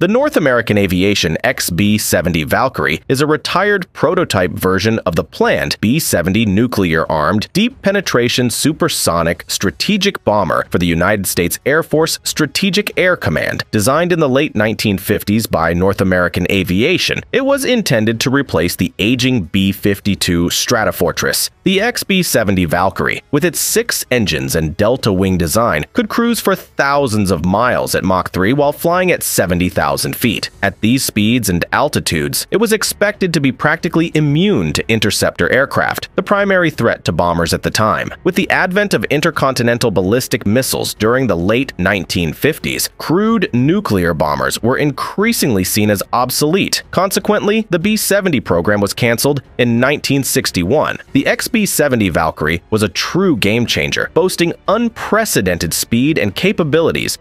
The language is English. The North American Aviation XB-70 Valkyrie is a retired prototype version of the planned B-70 nuclear-armed, deep-penetration supersonic strategic bomber for the United States Air Force Strategic Air Command. Designed in the late 1950s by North American Aviation, it was intended to replace the aging B-52 Stratofortress. The XB-70 Valkyrie, with its 6 engines and delta-wing design, could cruise for thousands of miles at Mach 3 while flying at 70,000 feet. At these speeds and altitudes, it was expected to be practically immune to interceptor aircraft, the primary threat to bombers at the time. With the advent of intercontinental ballistic missiles during the late 1950s, crude nuclear bombers were increasingly seen as obsolete. Consequently, the B-70 program was canceled in 1961. The XB-70 Valkyrie was a true game changer, boasting unprecedented speed and capabilities